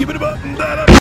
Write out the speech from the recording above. give it a button.